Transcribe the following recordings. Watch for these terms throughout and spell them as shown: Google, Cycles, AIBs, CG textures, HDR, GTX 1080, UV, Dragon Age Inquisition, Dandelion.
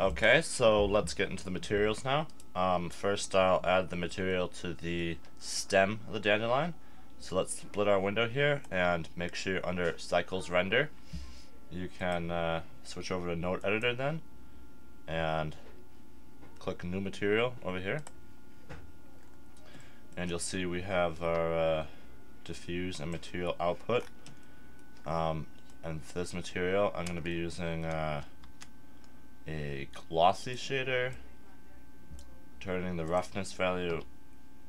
Okay, so let's get into the materials now. First I'll add the material to the stem of the dandelion. So let's split our window here and make sure you're under Cycles Render. You can switch over to Node Editor then and click New Material over here. And you'll see we have our diffuse and material output. And for this material I'm going to be using a glossy shader, turning the roughness value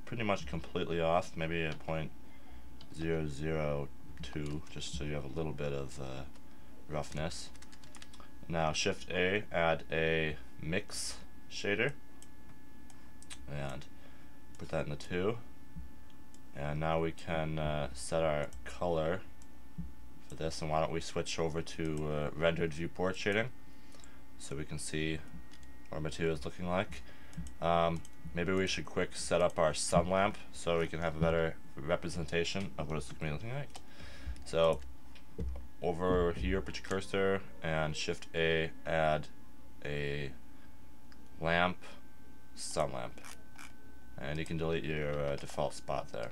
pretty much completely off, maybe a 0.002, just so you have a little bit of roughness. Now Shift A, add a mix shader and put that in the 2, and now we can set our color for this. And why don't we switch over to rendered viewport shading so we can see what our material is looking like. Maybe we should quick set up our sun lamp so we can have a better representation of what it's going to be looking like. So over here, put your cursor and Shift A, add a lamp, sun lamp, and you can delete your default spot there.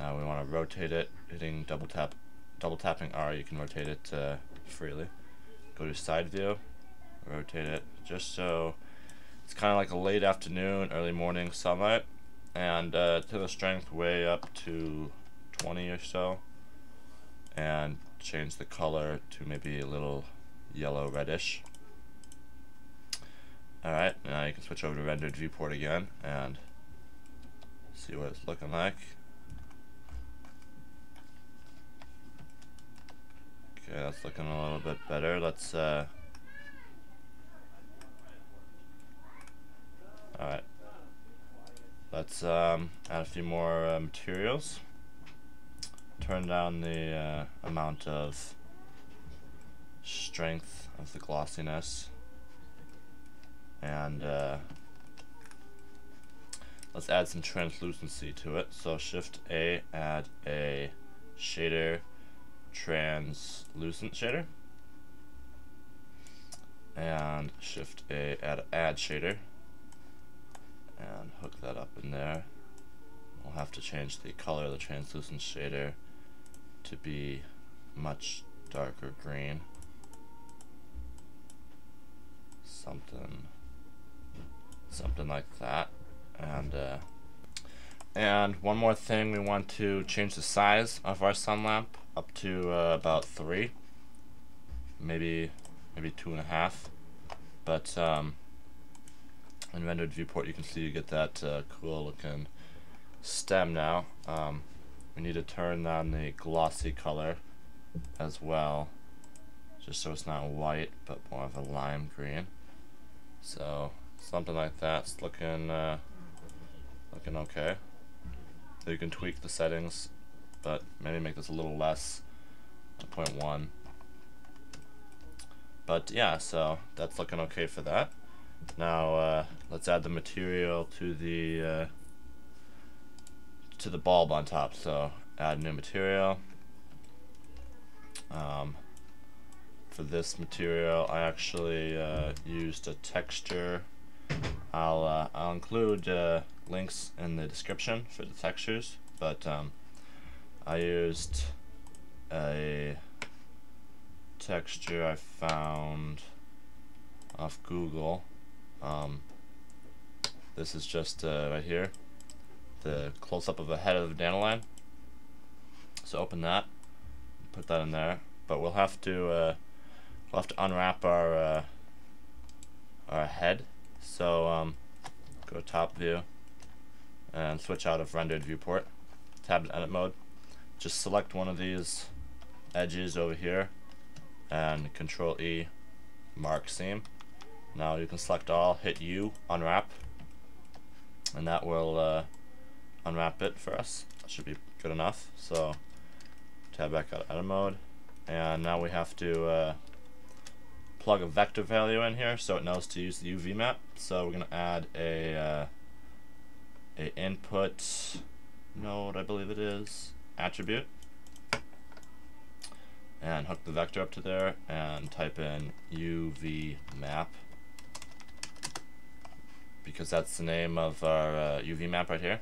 Now we want to rotate it, hitting double tapping R. You can rotate it freely. Go to side view, rotate it just so it's kind of like a late afternoon, early morning sunlight, and to the strength way up to 20 or so, and change the color to maybe a little yellow reddish. Alright, now you can switch over to rendered viewport again and see what it's looking like. Okay, that's looking a little bit better. Let's alright, let's add a few more materials. Turn down the amount of strength of the glossiness, and let's add some translucency to it. So Shift A, add a shader, translucent shader, and Shift A, add shader, and hook that up in there. We'll have to change the color of the translucent shader to be much darker green, something like that. And one more thing, we want to change the size of our sun lamp up to about 3, maybe 2.5. But in rendered viewport you can see you get that cool looking stem now. We need to turn on the glossy color as well, just so it's not white but more of a lime green. So something like that's looking looking okay. So you can tweak the settings, but maybe make this a little less, 0.1. But yeah, so that's looking okay for that. Now let's add the material to the bulb on top. So add new material. For this material I actually used a texture. I'll include links in the description for the textures, but I used a texture I found off Google. This is just right here, the close-up of the head of the dandelion. So open that, put that in there. But we'll have to unwrap our head. So go to top view and switch out of rendered viewport. Tab to edit mode. Just select one of these edges over here and Control E, mark seam. Now you can select all, hit U, unwrap, and that will unwrap it for us. That should be good enough. So tab back out of edit mode, and now we have to plug a vector value in here so it knows to use the UV map. So we're going to add a input node, I believe it is, attribute, and hook the vector up to there and type in UV map, because that's the name of our UV map right here.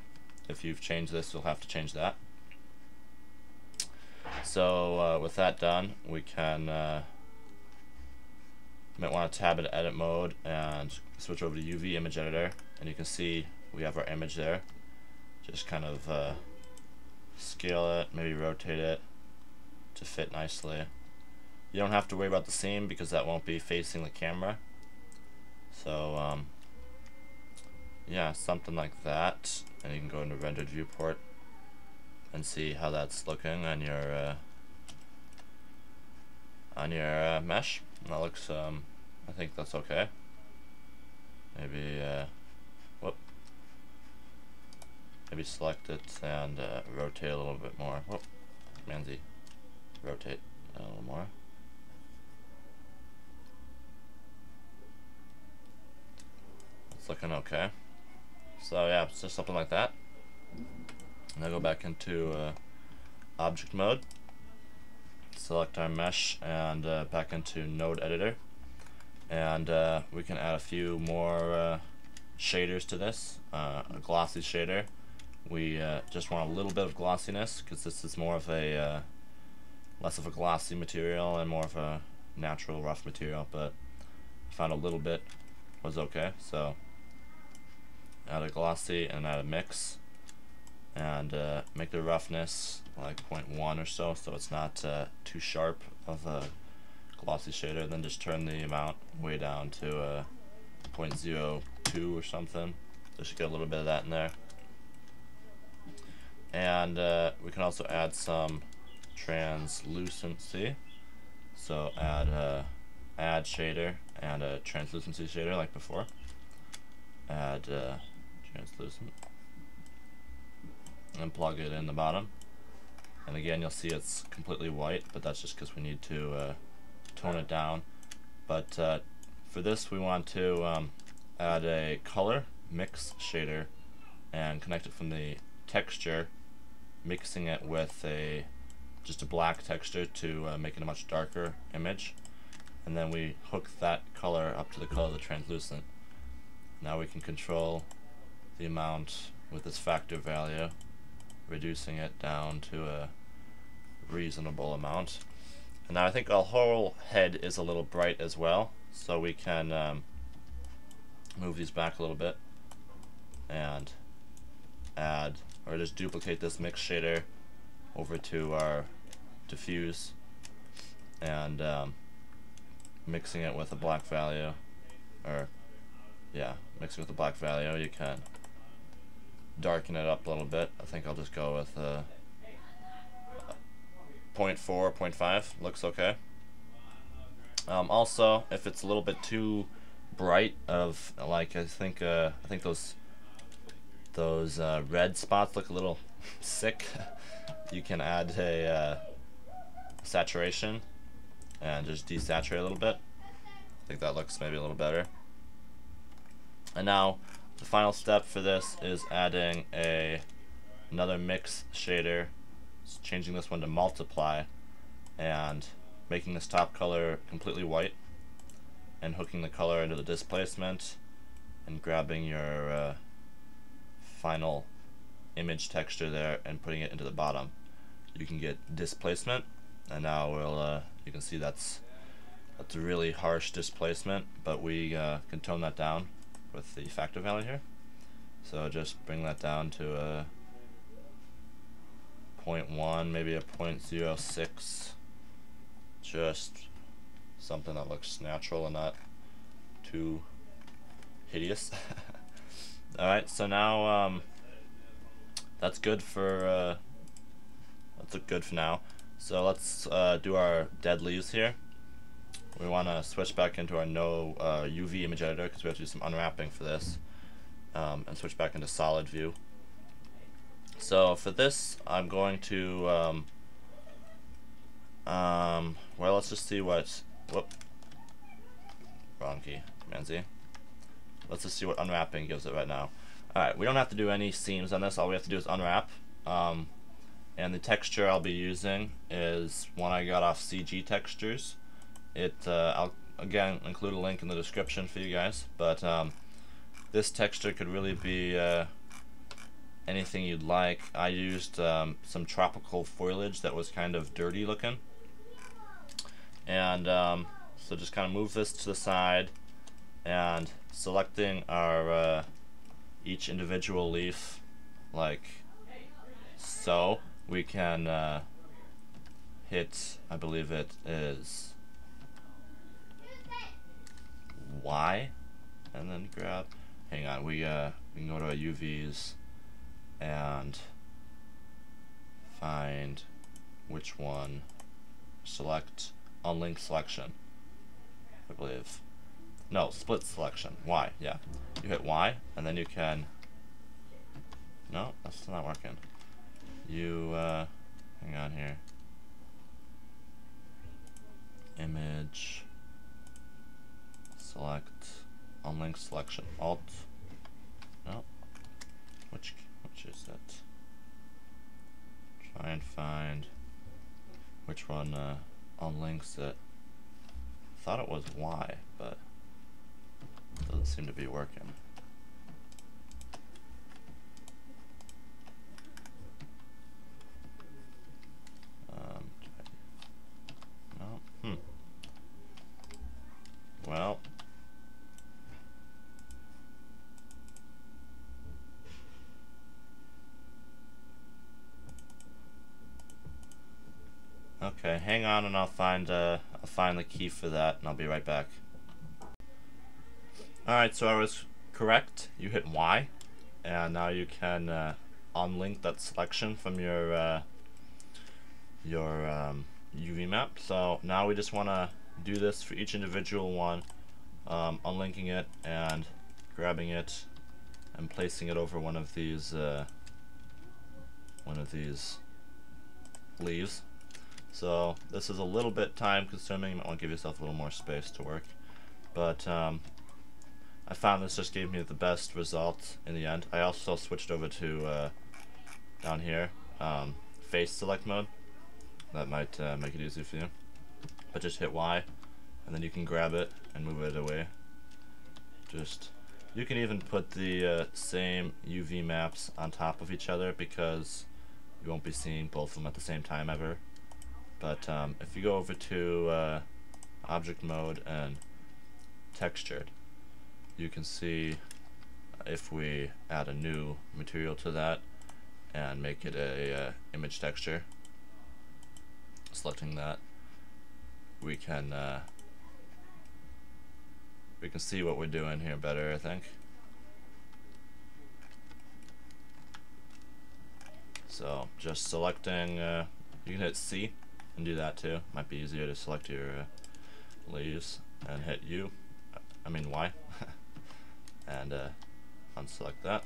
If you've changed this, you'll have to change that. So with that done, we can might want to tab into edit mode and switch over to UV image editor, and you can see we have our image there. Just kind of scale it, maybe rotate it to fit nicely. You don't have to worry about the seam because that won't be facing the camera. So yeah, something like that, and you can go into rendered viewport and see how that's looking on your mesh. And that looks, I think that's okay. Maybe, maybe select it and rotate a little bit more. Whoop, Manzi, rotate a little more. It's looking okay. So yeah, it's just something like that. Now go back into object mode. Select our mesh and back into node editor, and we can add a few more shaders to this. A glossy shader, we just want a little bit of glossiness because this is more of a less of a glossy material and more of a natural rough material, but I found a little bit was okay. So add a glossy and add a mix and make the roughness like 0.1 or so, so it's not too sharp of a glossy shader, and then just turn the amount way down to 0.02 or something. Just get a little bit of that in there. And we can also add some translucency, so add a add shader and a translucency shader like before. Add translucent and plug it in the bottom. And again, you'll see it's completely white, but that's just because we need to tone it down. But for this, we want to add a color mix shader and connect it from the texture, mixing it with a just a black texture to make it a much darker image. And then we hook that color up to the color of the translucent. Now we can control the amount with this factor value, reducing it down to a reasonable amount. And now I think our whole head is a little bright as well, so we can move these back a little bit and add, or just duplicate this mix shader over to our diffuse and mixing it with a black value, or yeah, mixing with a black value, you can darken it up a little bit. I think I'll just go with 0.4, 0.5. Looks okay. Also, if it's a little bit too bright, of like I think those red spots look a little sick. You can add a saturation and just desaturate a little bit. I think that looks maybe a little better. And now, the final step for this is adding another mix shader, changing this one to multiply, and making this top color completely white, and hooking the color into the displacement, and grabbing your final image texture there and putting it into the bottom. You can get displacement, and now we'll you can see that's a really harsh displacement, but we can tone that down with the factor value here. So just bring that down to a 0.1, maybe a 0.06, just something that looks natural and not too hideous. Alright, so now that's good for that's good for now. So let's do our dead leaves here. We want to switch back into our UV image editor because we have to do some unwrapping for this, and switch back into solid view. So for this, I'm going to well, let's just see what wrong key, Manzi. Let's just see what unwrapping gives it right now. All right, we don't have to do any seams on this. All we have to do is unwrap. And the texture I'll be using is one I got off CG Textures. I'll again include a link in the description for you guys, but This texture could really be anything you'd like. I used some tropical foliage that was kind of dirty looking. And so just kind of move this to the side, and selecting our each individual leaf like so, we can hit, I believe it is Y, and then grab, hang on, we can go to our UVs and find which one, select unlink selection, I believe. No, split selection. Y, yeah. You hit Y, and then you can... No, that's not working. You, hang on here. Image. Select. Unlink selection. Alt. No. Which is it? Try and find which one unlinks it. Thought it was Y, but... doesn't seem to be working. No. Well. Okay, hang on, and I'll find the key for that, and I'll be right back. Alright, so I was correct. You hit Y, and now you can unlink that selection from your UV map. So now we just want to do this for each individual one, unlinking it and grabbing it and placing it over one of these leaves. So this is a little bit time consuming. You might want to give yourself a little more space to work, but I found this just gave me the best result in the end. I also switched over to, down here, face select mode. That might make it easier for you. But just hit Y, and then you can grab it and move it away. Just, you can even put the same UV maps on top of each other, because you won't be seeing both of them at the same time ever. But if you go over to object mode and textured, you can see if we add a new material to that and make it a image texture, selecting that, we can see what we're doing here better, I think. So just selecting, you can hit C and do that too. Might be easier to select your leaves, and hit U, I mean Y. And unselect that.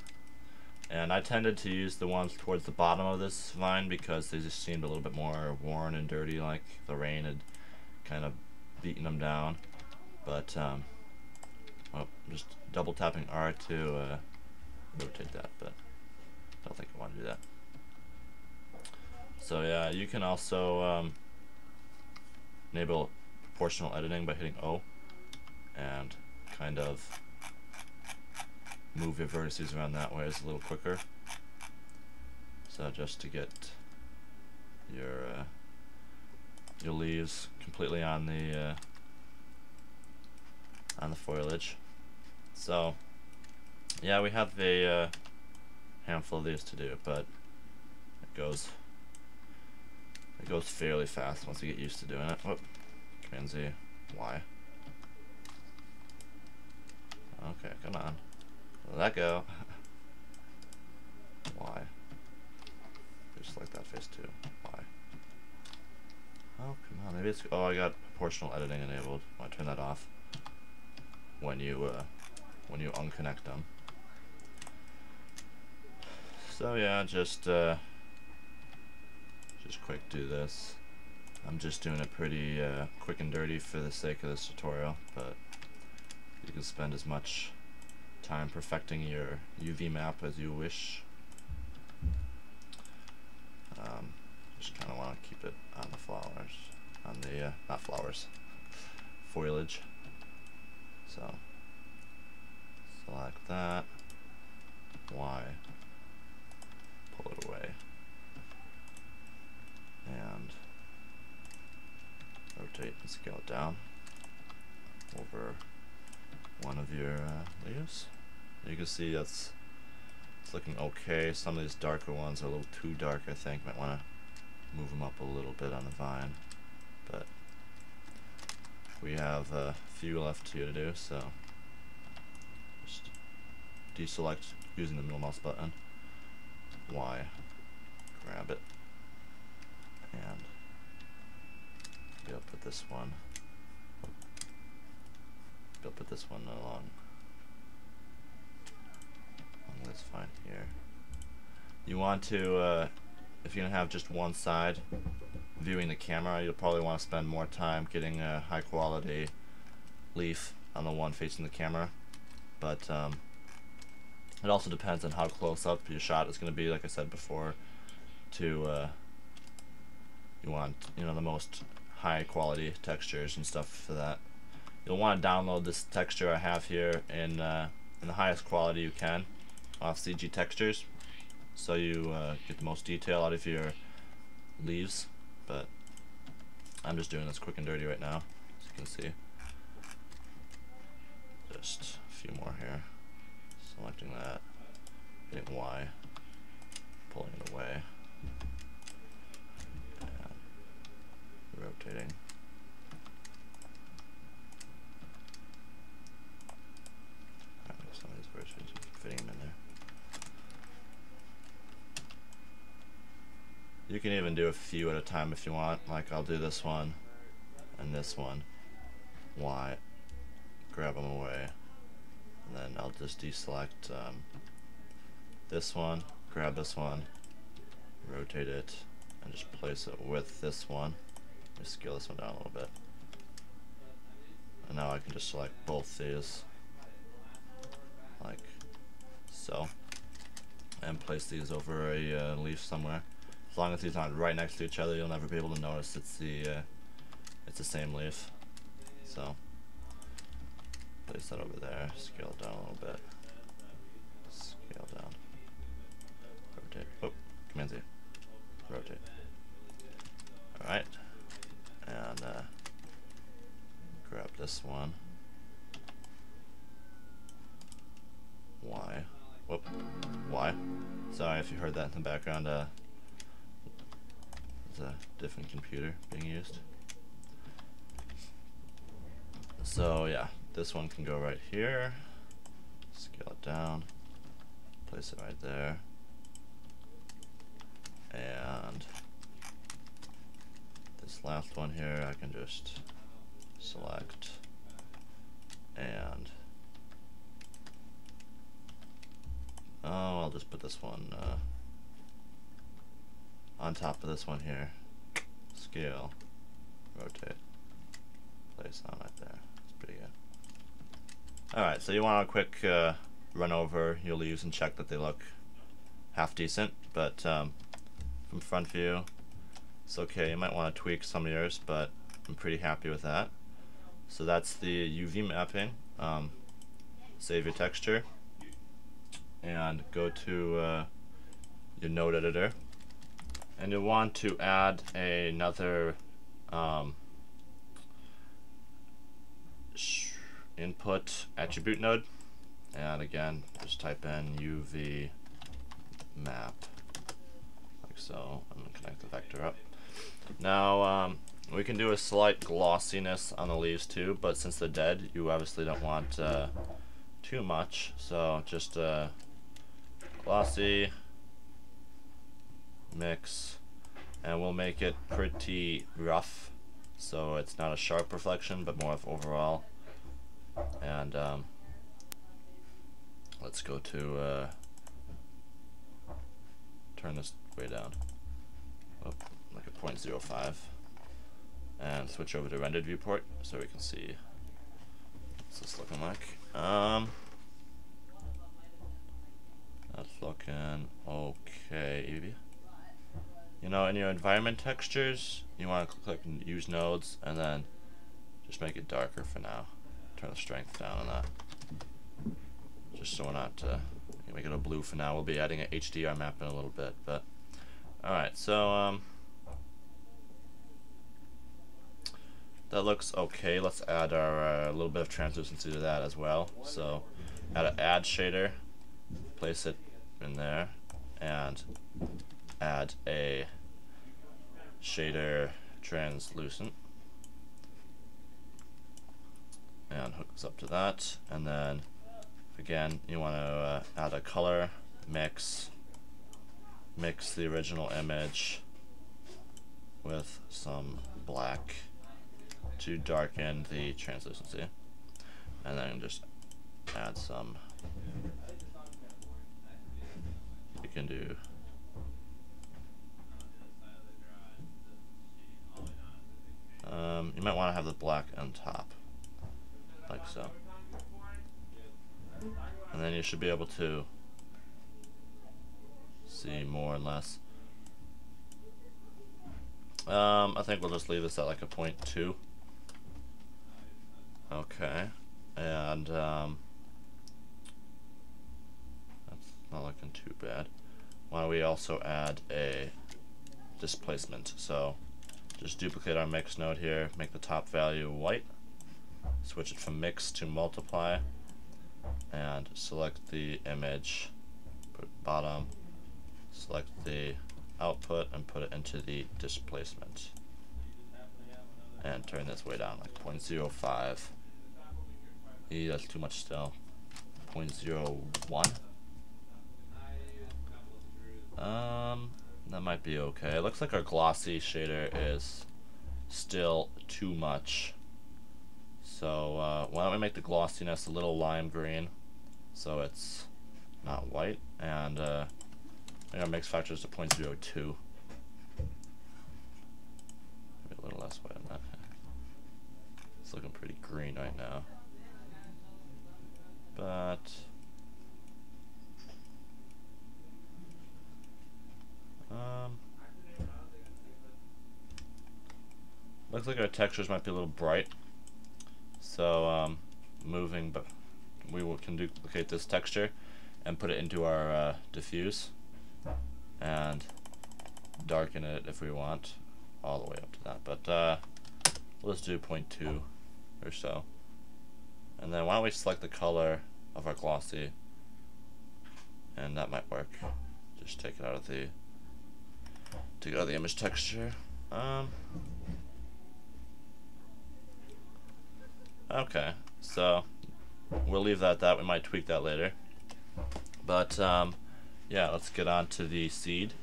And I tended to use the ones towards the bottom of this vine because they just seemed a little bit more worn and dirty, like the rain had kind of beaten them down. But well, just double tapping R to rotate that, but I don't think I want to do that. So yeah, you can also enable proportional editing by hitting O and kind of move your vertices around that way. Is a little quicker. So just to get your leaves completely on the foliage. So yeah, we have a handful of these to do, but it goes fairly fast once you get used to doing it. Whoop. Command Z, Y. Okay, come on. Let that go. Why? Just like that face too. Why? Oh, come on. Maybe it's. Oh, I got proportional editing enabled. I turn that off when you unconnect them. So yeah, just quick do this. I'm just doing it pretty quick and dirty for the sake of this tutorial, but you can spend as much time perfecting your UV map as you wish. Just kind of want to keep it on the flowers, on the not flowers, foliage. So like that. Y, pull it away, and rotate and scale it down over one of your leaves. You can see that's it's looking okay. Some of these darker ones are a little too dark, I think. Might want to move them up a little bit on the vine, but we have a few left here to do, so just deselect using the middle mouse button, Y, grab it, and we'll put this one along this vine here. You want to, if you're gonna have just one side viewing the camera, you'll probably want to spend more time getting a high quality leaf on the one facing the camera, but it also depends on how close up your shot is going to be. Like I said before, to you want, you know, the most high quality textures and stuff for that. You'll want to download this texture I have here in the highest quality you can off CG textures, so you get the most detail out of your leaves. But I'm just doing this quick and dirty right now, as you can see. Just a few more here. Selecting that, hitting Y, pulling it away, and rotating. Alright, some of these versions fitting them in there. You can even do a few at a time if you want. Like, I'll do this one and this one. Y, grab them away, and then I'll just deselect this one, grab this one, rotate it, and just place it with this one. Just scale this one down a little bit. And now I can just select both these, like so, and place these over a leaf somewhere. As long as these aren't right next to each other, you'll never be able to notice it's the same leaf. So place that over there, scale it down a little bit, scale down, rotate. Oh, Command Z, rotate. All right, and grab this one. Y, whoop, Y. Sorry if you heard that in the background. A different computer being used. So yeah, this one can go right here, scale it down, place it right there, and this last one here I can just select and I'll just put this one on top of this one here, scale, rotate, place on right there. That's pretty good. Alright, so you want a quick run over your leaves and check that they look half decent, but from front view, it's okay. You might want to tweak some of yours, but I'm pretty happy with that. So that's the UV mapping. Save your texture and go to your node editor. And you'll want to add another input attribute node. And again, just type in UV map, like so, and connect the vector up. Now, we can do a slight glossiness on the leaves too, but since they're dead, you obviously don't want too much. So just glossy, mix, and we'll make it pretty rough, so it's not a sharp reflection but more of overall. And let's go to turn this way down, like a 0.05, and switch over to rendered viewport so we can see what's this looking like. That's looking okay. You know, in your environment textures, you want to click use nodes and then just make it darker for now. Turn the strength down on that. just so we're not make it a blue for now. We'll be adding an HDR map in a little bit, but alright, so that looks okay. Let's add our little bit of translucency to that as well. So add an add shader, place it in there, and add a shader translucent and hook this up to that, and then again you want to add a color mix the original image with some black to darken the translucency, and then just add some, you can do you might want to have the black on top like so, and then you should be able to see more and less. I think we'll just leave this at like a 0.2. Okay, and that's not looking too bad. Why don't we also add a displacement? So just duplicate our mix node here, make the top value white, switch it from mix to multiply, and select the image, put bottom, select the output and put it into the displacement and turn this way down like 0.05. That's too much still. 0.01. That might be okay. It looks like our glossy shader is still too much. So why don't we make the glossiness a little lime green so it's not white, and our mix factor is to 0.02. Maybe a little less white than that. It's looking pretty green right now. But looks like our textures might be a little bright. So we can duplicate this texture and put it into our diffuse and darken it if we want all the way up to that, but we'll just do 0.2 or so, and then why don't we select the color of our glossy, and that might work. Just take it out of the image texture. Okay, so we'll leave that at that. We might tweak that later, but yeah, let's get on to the seed.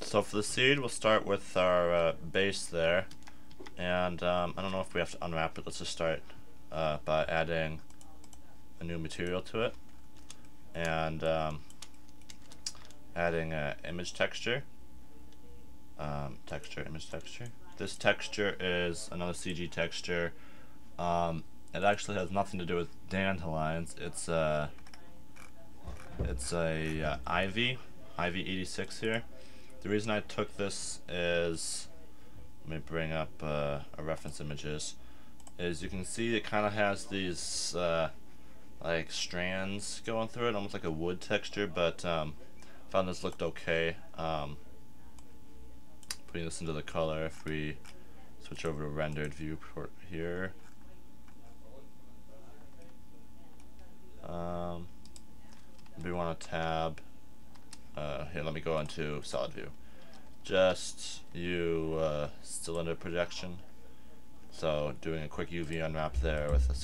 So for the seed, we'll start with our base there, and I don't know if we have to unwrap it. Let's just start by adding a new material to it and adding an image texture. Image texture. This texture is another CG texture. It actually has nothing to do with dandelions. It's a ivy 86 here. The reason I took this is, let me bring up our reference images. Is you can see it kind of has these like strands going through it, almost like a wood texture. But found this looked okay. Putting this into the color, if we switch over to rendered viewport here, we want to tab here, let me go into solid view, just cylinder projection. So doing a quick UV unwrap there with a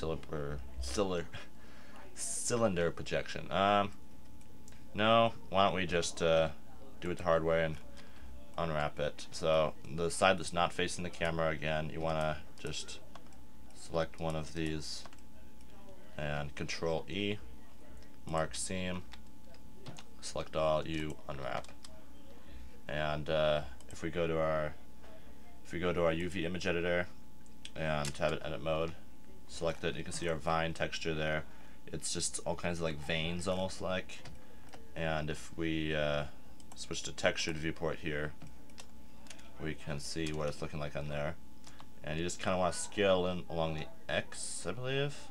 cylinder projection. No, why don't we just do it the hard way and unwrap it. So the side that's not facing the camera, again, you want to just select one of these and Control E, mark seam, select all, you unwrap. And if we go to our UV image editor and tab it edit mode, select it, you can see our vine texture there. It's just all kinds of like veins almost like. And if we switch to textured viewport here, we can see what it's looking like on there, and you just kind of want to scale in along the X, I believe,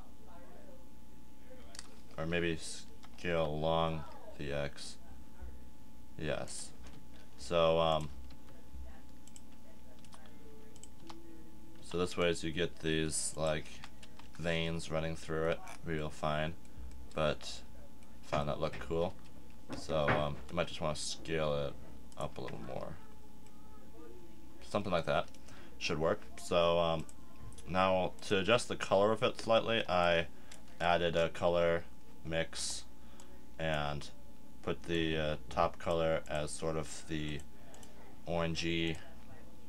Or maybe scale along the X. Yes. So, so this way, as you get these like veins running through it, real fine, but found that looked cool. So you might just want to scale it up a little more. Something like that should work. So now to adjust the color of it slightly, I added a color mix and put the top color as sort of the orangey,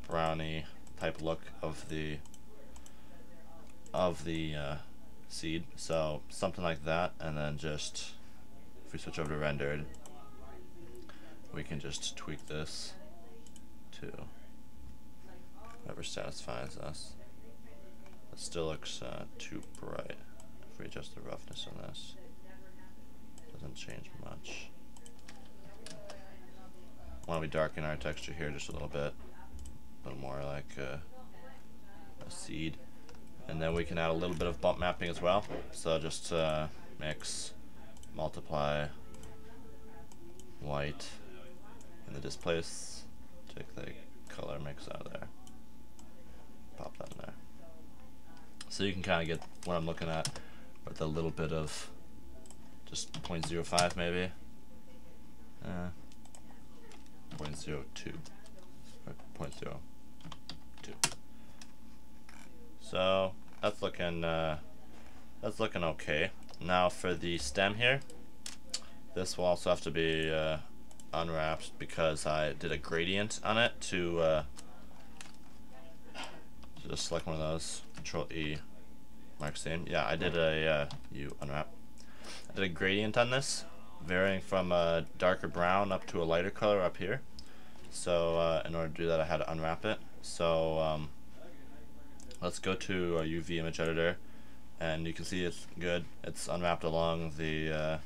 browny type look of the seed, so something like that. And then just if we switch over to rendered, we can just tweak this to whatever satisfies us. It still looks too bright. If we adjust the roughness on this, it doesn't change much. Why don't we darken our texture here just a little bit, a little more like a seed. And then we can add a little bit of bump mapping as well. So just mix, multiply, white, and the displace, take the color mix out of there, pop that in there. So you can kind of get what I'm looking at with a little bit of just 0.05 maybe, 0.02 or 0.02. So that's looking okay. Now for the stem here, this will also have to be unwrapped because I did a gradient on it to just select one of those. Control E, mark same. Yeah, I did a U unwrap. I did a gradient on this, varying from a darker brown up to a lighter color up here. So in order to do that, I had to unwrap it. So let's go to our UV image editor, and you can see it's good. It's unwrapped along the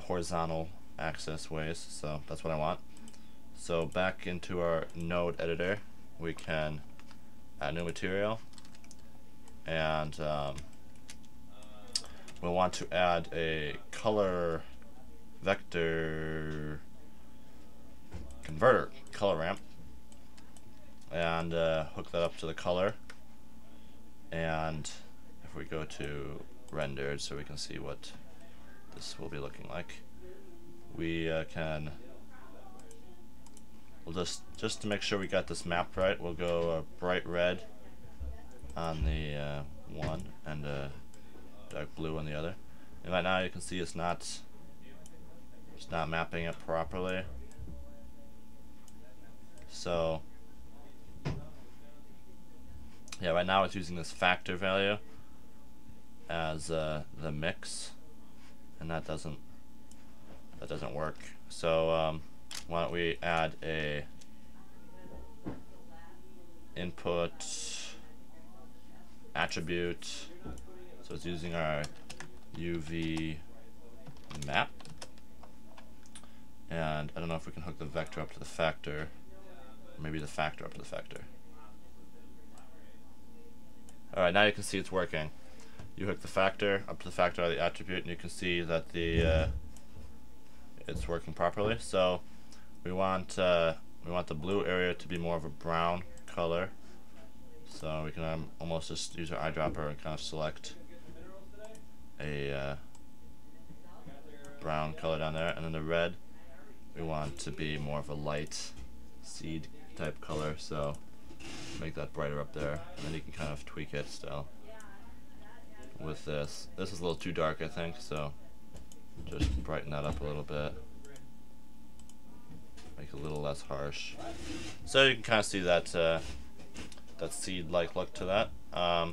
horizontal axis ways, so that's what I want. So back into our node editor, we can add new material, and we'll want to add a color vector converter, color ramp, and hook that up to the color. And if we go to rendered, so we can see what this will be looking like, we we'll just to make sure we got this mapped right, we'll go bright red on the one and dark blue on the other. And right now you can see it's not mapping it properly. So yeah, right now it's using this factor value as the mix, and that doesn't work. So why don't we add a input attribute? So it's using our UV map, and I don't know if we can hook the vector up to the factor, or maybe the factor up to the factor. Alright, now you can see it's working. You hook the factor up to the factor of the attribute, and you can see that the it's working properly. So we want the blue area to be more of a brown color. So we can almost just use our eyedropper and kind of select a brown color down there, and then the red we want to be more of a light seed type color. So make that brighter up there, and then you can kind of tweak it still with this. This is a little too dark, I think, so just brighten that up a little bit, make it a little less harsh. So you can kind of see that that seed-like look to that. I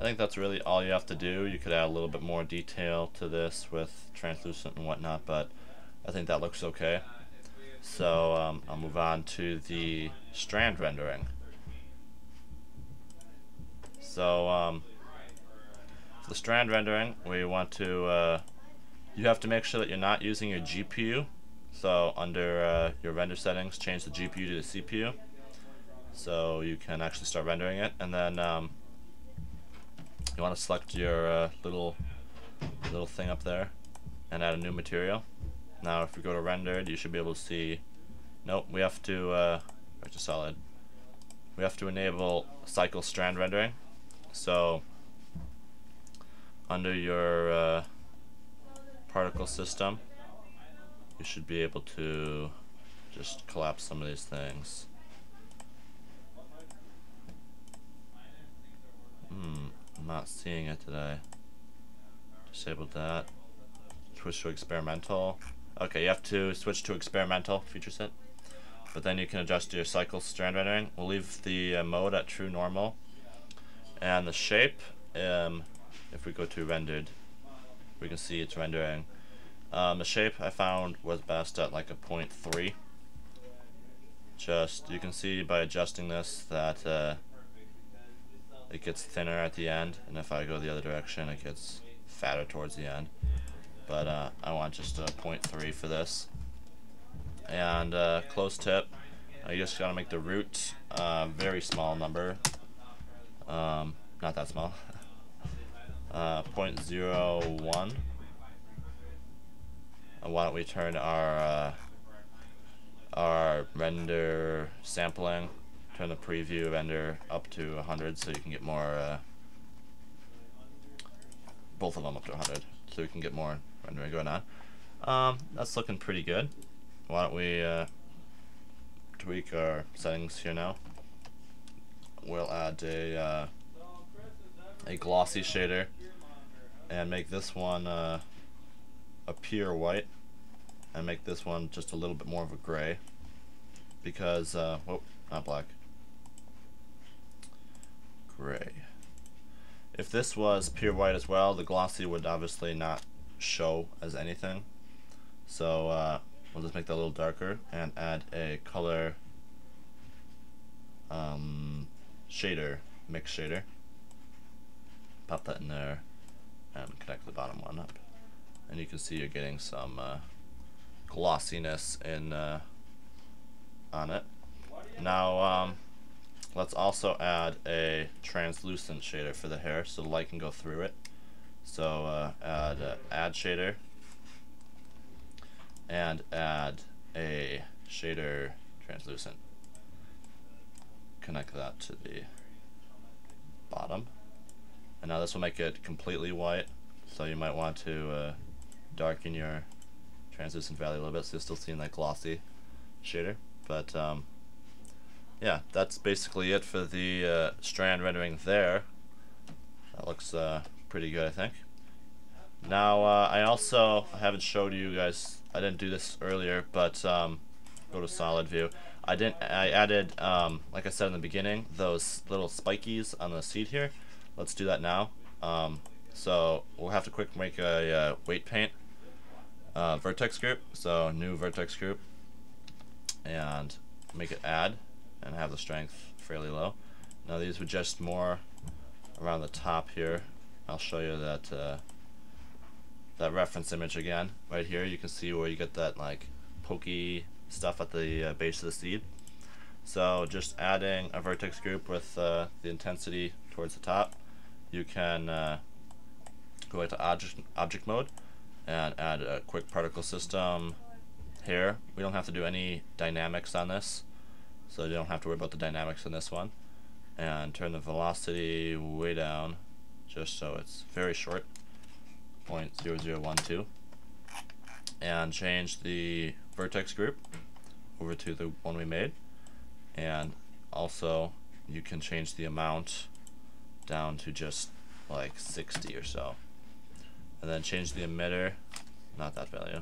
think that's really all you have to do. You could add a little bit more detail to this with translucent and whatnot, but I think that looks okay. So I'll move on to the strand rendering. So for the strand rendering, we want to you have to make sure that you're not using your GPU. So under your render settings, change the GPU to the CPU, so you can actually start rendering it. And then you want to select your little the little thing up there and add a new material. Now if we go to rendered, you should be able to see, nope, we have to back to solid. We have to enable cycle strand rendering. So under your particle system, you should be able to just collapse some of these things. I'm not seeing it today. Disable that. Switch to experimental. Okay, you have to switch to experimental feature set. But then you can adjust your cycle strand rendering. We'll leave the mode at true normal. And the shape, if we go to rendered, we can see it's rendering. The shape I found was best at like a 0.3. Just, you can see by adjusting this that it gets thinner at the end, and if I go the other direction it gets fatter towards the end. But I want just a 0.3 for this. And close tip, I just gotta make the root a very small number, not that small, 0.01. And why don't we turn our render sampling, turn the preview render up to 100 so you can get more, both of them up to 100 so you can get more rendering going on. That's looking pretty good. Why don't we tweak our settings here now. We'll add a glossy shader and make this one a pure white, and make this one just a little bit more of a gray, because whoop, not black, gray. If this was pure white as well, the glossy would obviously not show as anything. So we'll just make that a little darker and add a color shader, mix shader. Pop that in there and connect the bottom one up. And you can see you're getting some glossiness in on it. Now let's also add a translucent shader for the hair so the light can go through it. So add shader and add a shader translucent. Connect that to the bottom. And now this will make it completely white. So you might want to darken your translucent value a little bit so you're still seeing that glossy shader. But yeah, that's basically it for the strand rendering there. That looks pretty good, I think. Now I also, I haven't showed you guys, I didn't do this earlier, but go to solid view. I added, like I said in the beginning, those little spikies on the seed here. Let's do that now. So we'll have to quick make a weight paint vertex group, so new vertex group, and make it add and have the strength fairly low. Now these were just more around the top here. I'll show you that that reference image again. Right here you can see where you get that like pokey stuff at the base of the seed. So just adding a vertex group with the intensity towards the top, you can go into object mode and add a quick particle system here. We don't have to do any dynamics on this, so you don't have to worry about the dynamics in this one. And turn the velocity way down just so it's very short, 0.0012. And change the vertex group over to the one we made. And also you can change the amount down to just like 60 or so. And then change the emitter, not that value,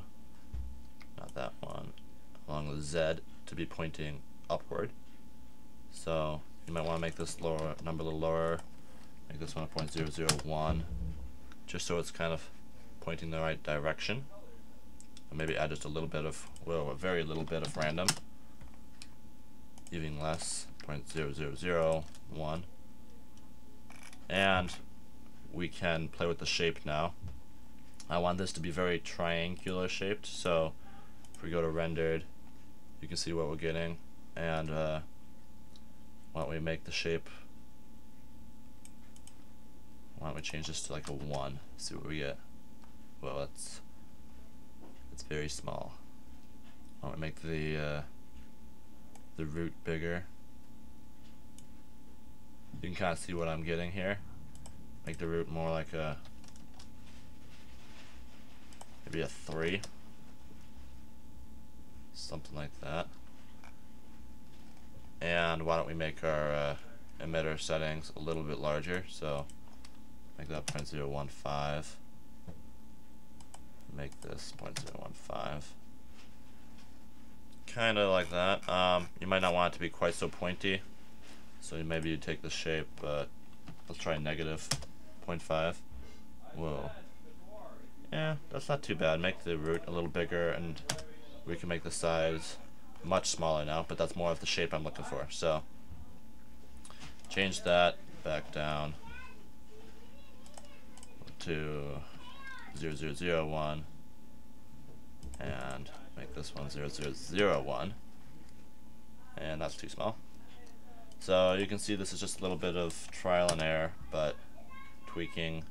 not that one, along the Z to be pointing upward. So you might want to make this lower number a little lower, make this one a 0.001, just so it's kind of pointing the right direction. And maybe add just a little bit of, well, a very little bit of random, even less, 0.0001. And we can play with the shape now. I want this to be very triangular shaped, so if we go to rendered, you can see what we're getting. And why don't we change this to like a 1, see what we get. well, it's very small. I want to make the root bigger. You can kind of see what I'm getting here. Make the root more like a maybe a 3, something like that. And why don't we make our emitter settings a little bit larger? So make that 0.015. Make this 0.015. Kind of like that. You might not want it to be quite so pointy. So maybe you take the shape. Let's try negative 0.5. Whoa. Yeah, that's not too bad. Make the root a little bigger, and we can make the size much smaller now, but that's more of the shape I'm looking for. So change that back down to 0001 and make this one 0001, and that's too small. So you can see this is just a little bit of trial and error, but tweaking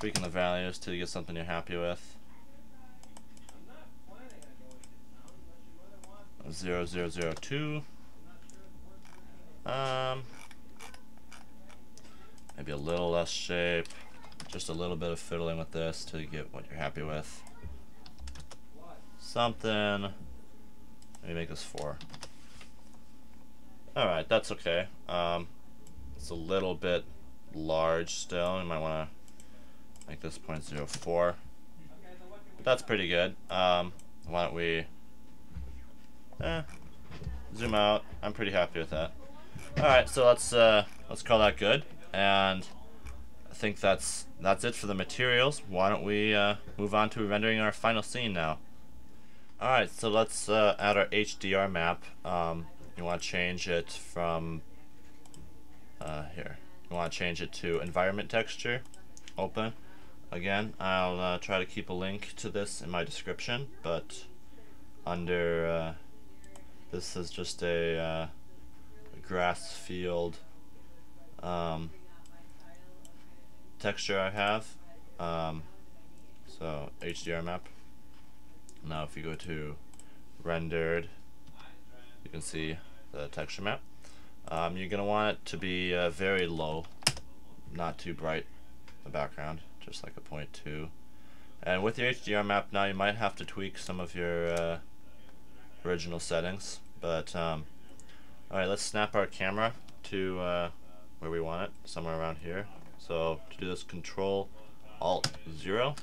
the values till you get something you're happy with. 0002. Maybe a little less shape. Just a little bit of fiddling with this till you get what you're happy with. Something. Maybe make this 4. Alright, that's okay. It's a little bit large still. You might want to make this 0.04. But that's pretty good. Why don't we zoom out. I'm pretty happy with that. Alright, so let's call that good, and I think that's it for the materials. Why don't we move on to rendering our final scene now. Alright, so let's add our HDR map. You want to change it from you want to change it to environment texture, open. Again, I'll try to keep a link to this in my description, but under this is just a grass field texture I have. So HDR map. Now if you go to rendered, you can see the texture map. You're going to want it to be very low, not too bright in the background, just like a 0.2. And with your HDR map now, you might have to tweak some of your original settings, but alright, let's snap our camera to where we want it, somewhere around here. So to do this, Control Alt 0,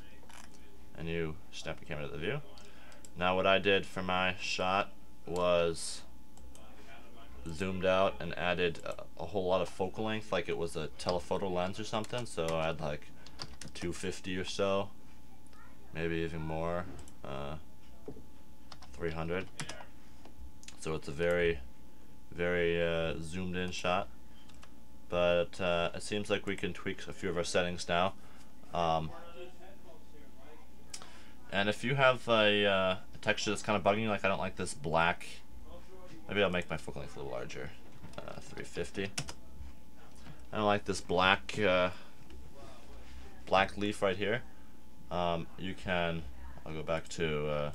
and you snap your camera to the view. Now what I did for my shot was zoomed out and added a whole lot of focal length, like it was a telephoto lens or something. So I had like 250 or so, maybe even more, 300. So it's a very, very zoomed in shot, but it seems like we can tweak a few of our settings now. And if you have a texture that's kind of bugging you, like I don't like this black, maybe I'll make my focal length a little larger, 350. I don't like this black black leaf right here. You can, I'll go back to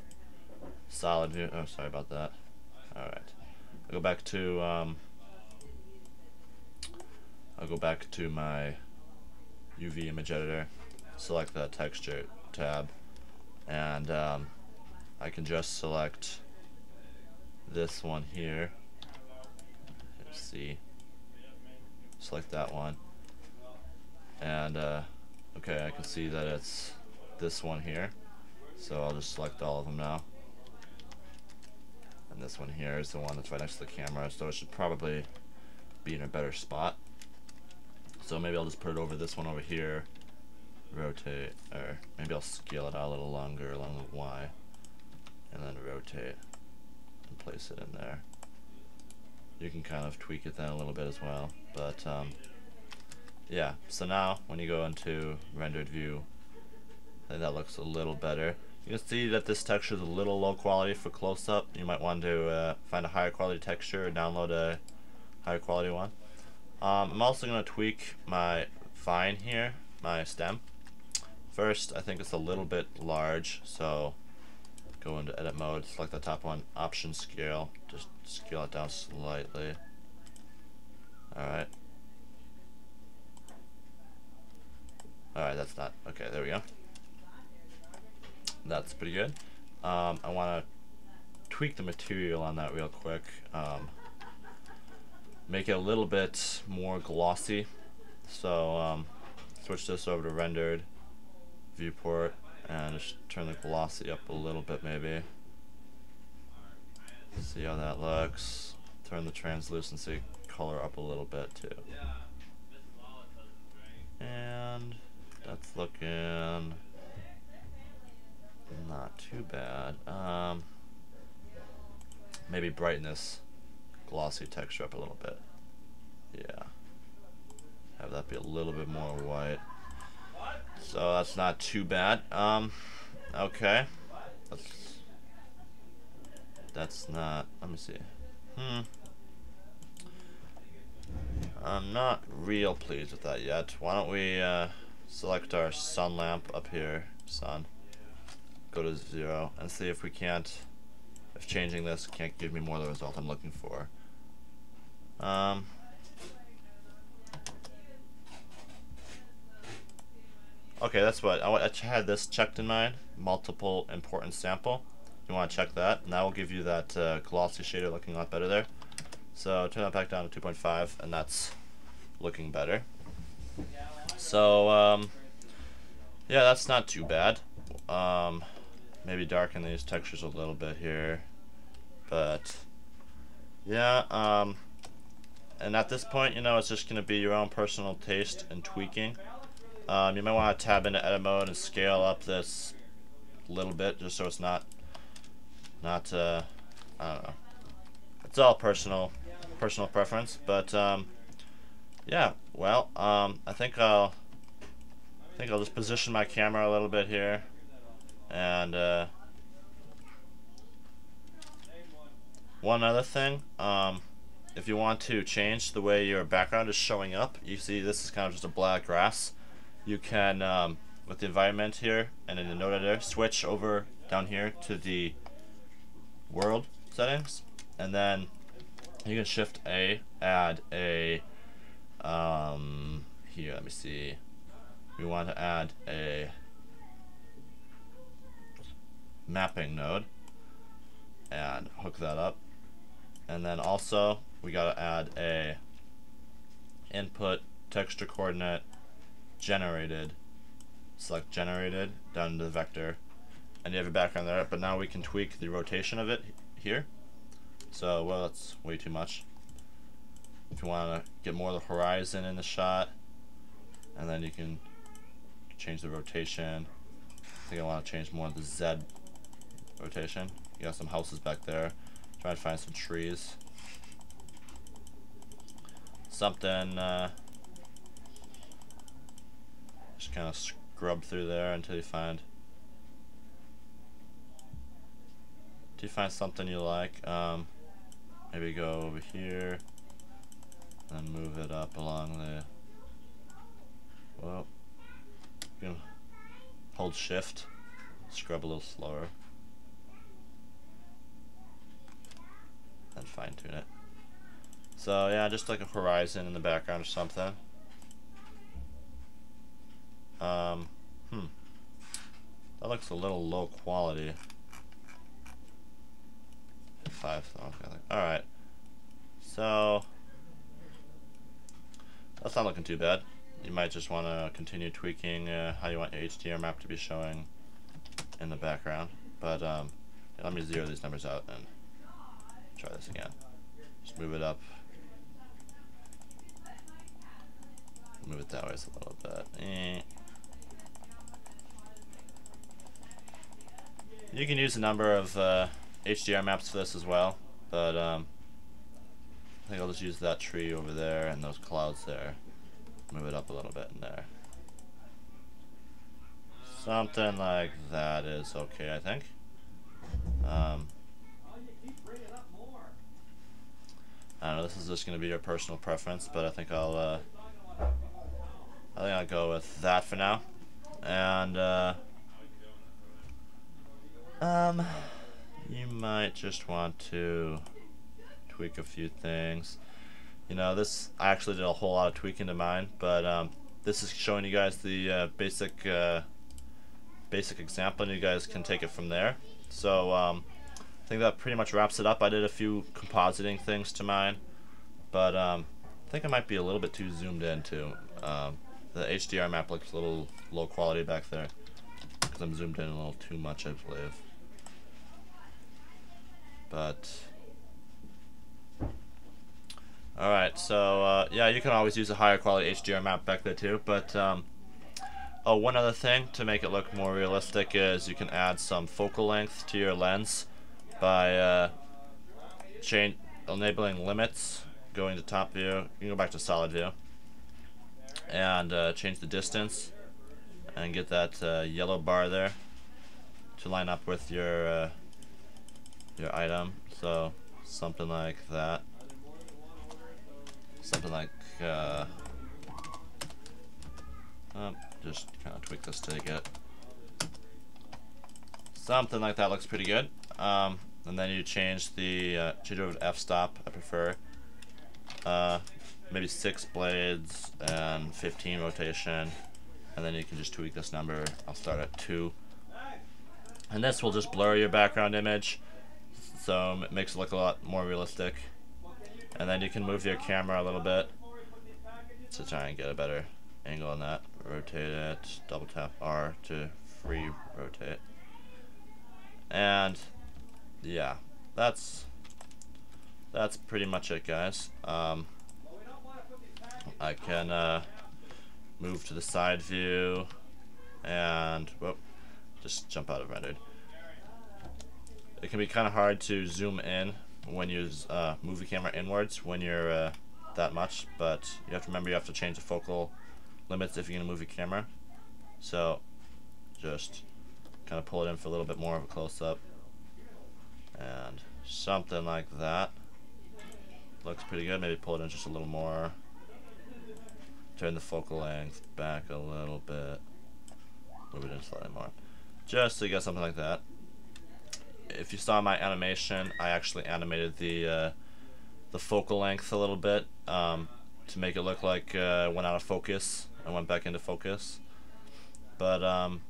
solid view. Oh, sorry about that. All right. I'll go back to my UV image editor, select the texture tab, and I can just select this one here. Let's see. Select that one, and okay, I can see that it's this one here. So I'll just select all of them now. And this one here is the one that's right next to the camera, so it should probably be in a better spot. So maybe I'll just put it over this one over here, rotate, or maybe I'll scale it out a little longer along the Y, and then rotate and place it in there. You can kind of tweak it then a little bit as well, but yeah, so now when you go into rendered view, I think that looks a little better. You can see that this texture is a little low quality for close-up. You might want to find a higher quality texture or download a higher quality one. I'm also going to tweak my vine here, my stem. First, I think it's a little bit large, so go into edit mode, select the top one, option scale, just scale it down slightly. Alright. Alright, that's not, okay, there we go. That's pretty good. I want to tweak the material on that real quick. Make it a little bit more glossy. So switch this over to rendered, viewport, and just turn the glossy up a little bit maybe. See how that looks. Turn the translucency color up a little bit too. And that's looking not too bad. Maybe brighten this glossy texture up a little bit. Yeah. Have that be a little bit more white. So that's not too bad. Okay. That's not, let me see. I'm not real pleased with that yet. Why don't we select our sun lamp up here, sun, go to 0, and see if we can't, if changing this can't give me more of the result I'm looking for. Okay, that's what, I had this checked in mind, multiple important sample. You want to check that, and that will give you that glossy shader looking a lot better there. So turn that back down to 2.5, and that's looking better. So yeah, that's not too bad. Maybe darken these textures a little bit here, but yeah. And at this point, you know, it's just gonna be your own personal taste and tweaking. You might want to tab into edit mode and scale up this little bit, just so it's not I don't know. It's all personal preference, but yeah. Well, I think I'll just position my camera a little bit here, and one other thing, if you want to change the way your background is showing up, you see this is kind of just a black grass. You can with the environment here and in the node editor, switch over down here to the world settings. And then you can shift A, add a, here, let me see. We want to add a mapping node and hook that up. And then also we got to add a input texture coordinate generated, select generated down to the vector. And you have a background there, but now we can tweak the rotation of it here. So, well, that's way too much. If you want to get more of the horizon in the shot, and then you can change the rotation. I think I want to change more of the Z rotation. You got some houses back there. Try to find some trees. Something, just kind of scrub through there until you find something you like. Maybe go over here and move it up along the, well, you can hold shift, scrub a little slower, and fine tune it. So yeah, just like a horizon in the background or something. That looks a little low quality. 5. Okay. Alright. So that's not looking too bad. You might just want to continue tweaking how you want your HDR map to be showing in the background. But let me zero these numbers out and try this again. Just move it up. Move it that way just a little bit. You can use a number of HDR maps for this as well, but I think I'll just use that tree over there and those clouds there. Move it up a little bit in there. Something like that is okay, I think. I don't know. This is just going to be your personal preference, but I think I'll go with that for now. and you might just want to tweak a few things. You know, this, I actually did a whole lot of tweaking to mine, but this is showing you guys the basic example, and you guys can take it from there. So I think that pretty much wraps it up. I did a few compositing things to mine, but I think I might be a little bit too zoomed in too. The HDR map looks a little low quality back there because I'm zoomed in a little too much, I believe. But alright, so yeah, you can always use a higher quality HDR map back there too, but oh, one other thing to make it look more realistic is you can add some focal length to your lens by enabling limits, going to top view, you can go back to solid view, and change the distance and get that yellow bar there to line up with your item. So something like that, something like just kind of tweak this to get something like that. Looks pretty good. And then you change the change over to f-stop, I prefer, maybe 6 blades and 15 rotation, and then you can just tweak this number. I'll start at 2, and this will just blur your background image, so it makes it look a lot more realistic. And then you can move your camera a little bit to try and get a better angle on that. Rotate it, double tap R to free rotate, and yeah, that's pretty much it, guys. I can move to the side view and whoop, just jump out of rendered. It can be kind of hard to zoom in when you move the camera inwards when you're that much, but you have to remember you have to change the focal limits if you're gonna move your camera. So just kind of pull it in for a little bit more of a close-up and something like that. Looks pretty good. Maybe pull it in just a little more. Turn the focal length back a little bit. Move it in slightly more. Just so you get something like that. If you saw my animation, I actually animated the focal length a little bit to make it look like it went out of focus and went back into focus. But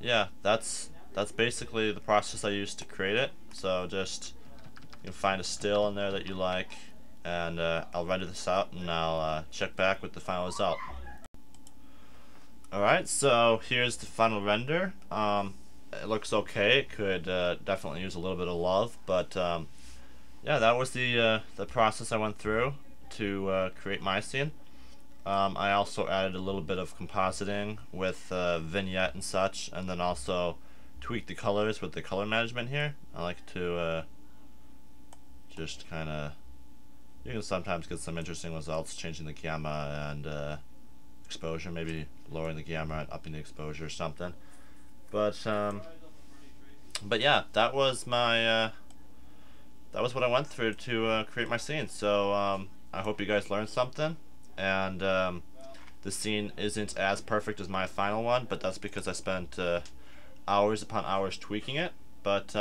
yeah, that's basically the process I used to create it. So just you can find a still in there that you like, and I'll render this out and I'll check back with the final result. Alright, so here's the final render. It looks okay. It could definitely use a little bit of love, but yeah, that was the process I went through to create my scene. I also added a little bit of compositing with vignette and such, and then also tweaked the colors with the color management here. I like to just kind of, you can sometimes get some interesting results changing the gamma and exposure, maybe lowering the gamma and upping the exposure or something. But yeah, that was what I went through to create my scene. So I hope you guys learned something, and the scene isn't as perfect as my final one, but that's because I spent hours upon hours tweaking it. But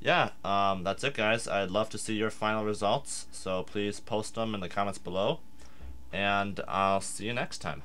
yeah, that's it, guys. I'd love to see your final results, so please post them in the comments below, and I'll see you next time.